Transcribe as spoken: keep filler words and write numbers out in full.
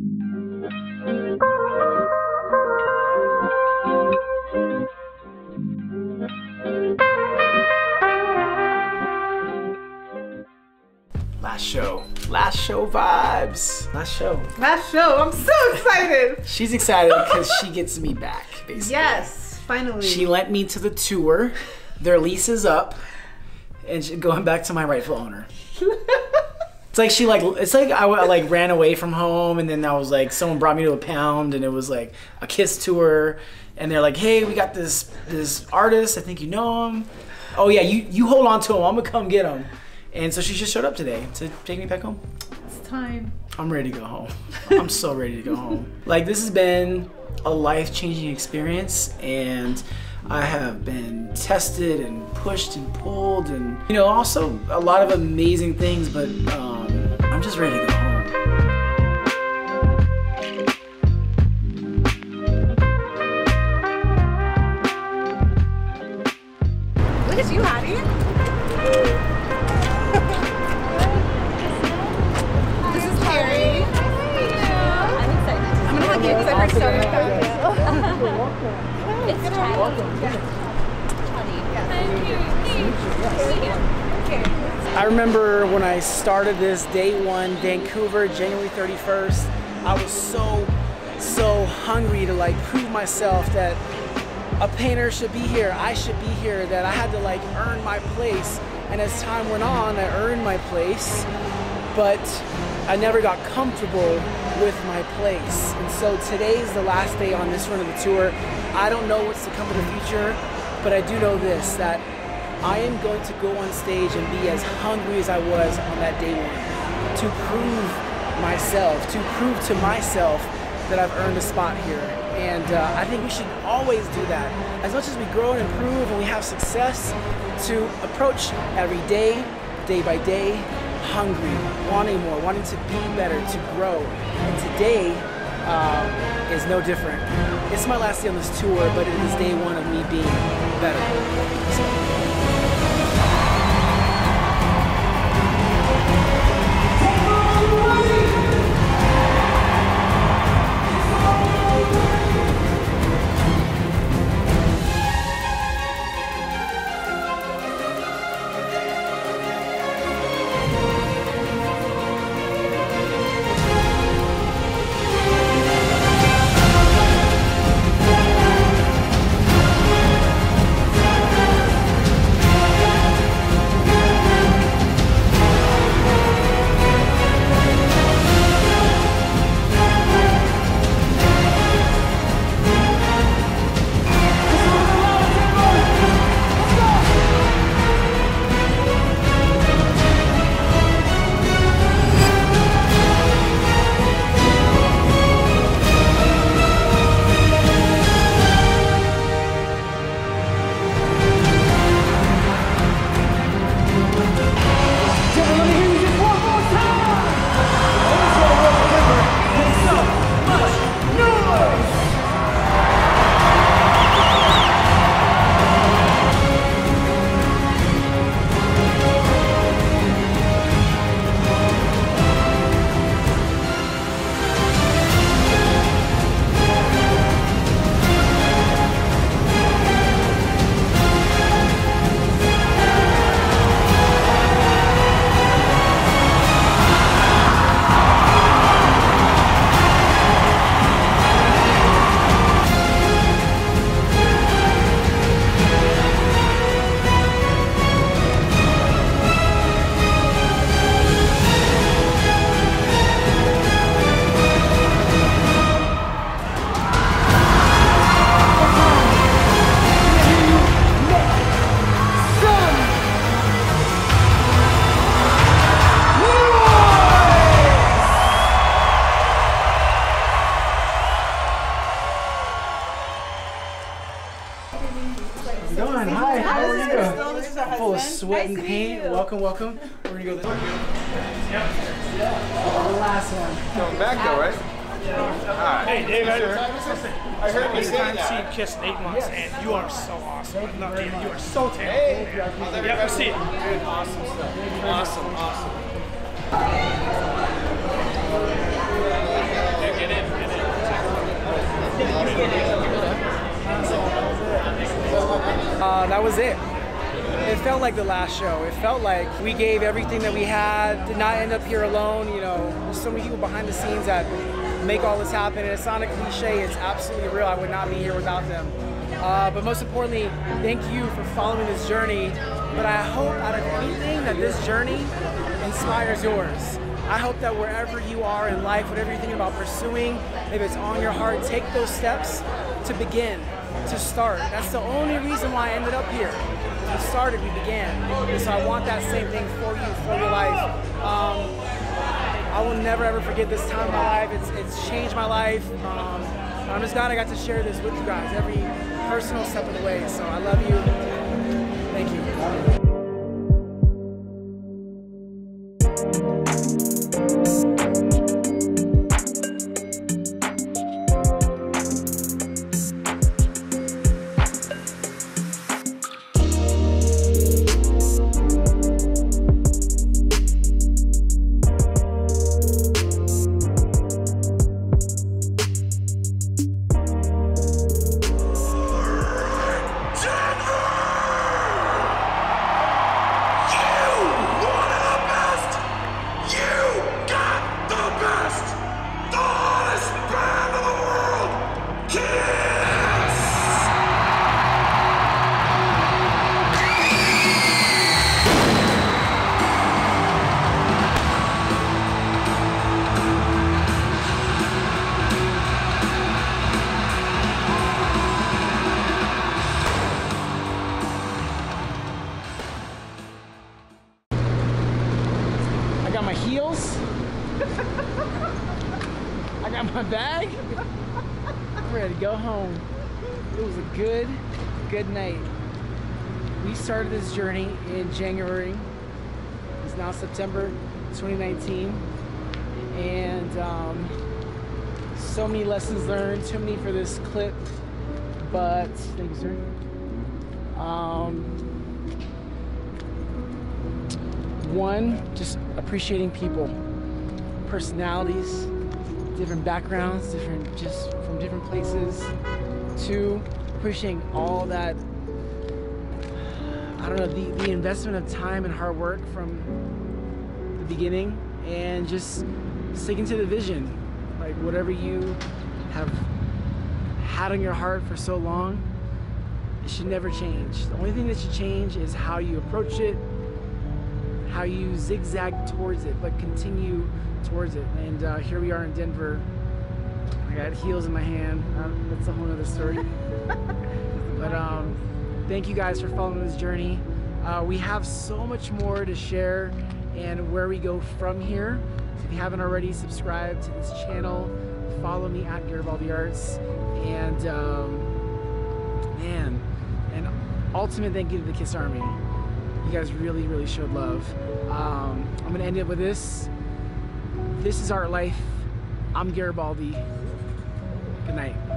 Last show. Last show vibes. Last show. Last show. I'm so excited. She's excited because she gets me back, basically. Yes, finally. She lent me to the tour. Their lease is up. And she, going back to my rightful owner. It's like she like, it's like I like ran away from home and then I was like, someone brought me to a pound and it was like a KISS tour. And they're like, hey, we got this this artist. I think you know him. Oh yeah, you, you hold on to him. I'm gonna come get him. And so she just showed up today to take me back home. It's time. I'm ready to go home. I'm so ready to go home. Like, this has been a life-changing experience, and I have been tested and pushed and pulled and, you know, also a lot of amazing things, but um, I'm just ready to go home. Look at you, Hattie. I remember when I started this day one, Vancouver, January thirty-first, I was so, so hungry to like prove myself that a painter should be here, I should be here, that I had to like earn my place. And as time went on, I earned my place, but I never got comfortable with my place. And so today is the last day on this run of the tour. I don't know what's to come in the future, but I do know this, that I am going to go on stage and be as hungry as I was on that day one to prove myself, to prove to myself that I've earned a spot here. And uh, I think we should always do that. As much as we grow and improve and we have success, to approach every day, day by day, hungry, wanting more, wanting to be better, to grow. And today uh, is no different. It's my last day on this tour, but it is day one of me being better. So. Sweat and paint. Welcome, welcome. We're gonna go this way. Yep. Yeah. The last one. Going back though, right? Yeah. All right. Hey, David. I heard you say that. I've seen KISS in eight months, yes. And you are so awesome. Thank you, love you. You are so talented. Hey, man. Yep, I see it. Good, awesome stuff. Awesome, awesome. that was it. It felt like the last show. It felt like we gave everything that we had, did not end up here alone. You know, there's so many people behind the scenes that make all this happen, and it's not a cliche, it's absolutely real. I would not be here without them. Uh, but most importantly, thank you for following this journey. But I hope out of anything that this journey inspires yours. I hope that wherever you are in life, whatever you're thinking about pursuing, if it's on your heart, take those steps to begin, to start. That's the only reason why I ended up here. We started, we began. And so I want that same thing for you, for your life. Um, I will never ever forget this time in my life. It's, it's changed my life. Um, I'm just glad I got to share this with you guys every personal step of the way. So I love you. Thank you. I got my bag. I'm ready to go home. It was a good, good night. We started this journey in January. It's now September twenty nineteen. And um, so many lessons learned, too many for this clip. But, thank you, sir. Um, one, just appreciating people. Personalities, different backgrounds, different, just from different places. Two, appreciating all that, I don't know, the, the investment of time and hard work from the beginning, and just sticking to the vision. Like whatever you have had on your heart for so long, it should never change. The only thing that should change is how you approach it, how you zigzag towards it, but continue towards it. And uh, here we are in Denver. I got heels in my hand. Um, that's a whole other story. But um, thank you guys for following this journey. Uh, we have so much more to share and where we go from here. So if you haven't already, subscribe to this channel. Follow me at Garibaldi Arts. And um, man, an ultimate thank you to the KISS Army. You guys really, really showed love. Um, I'm gonna end it with this. This is Art Life. I'm Garibaldi. Good night.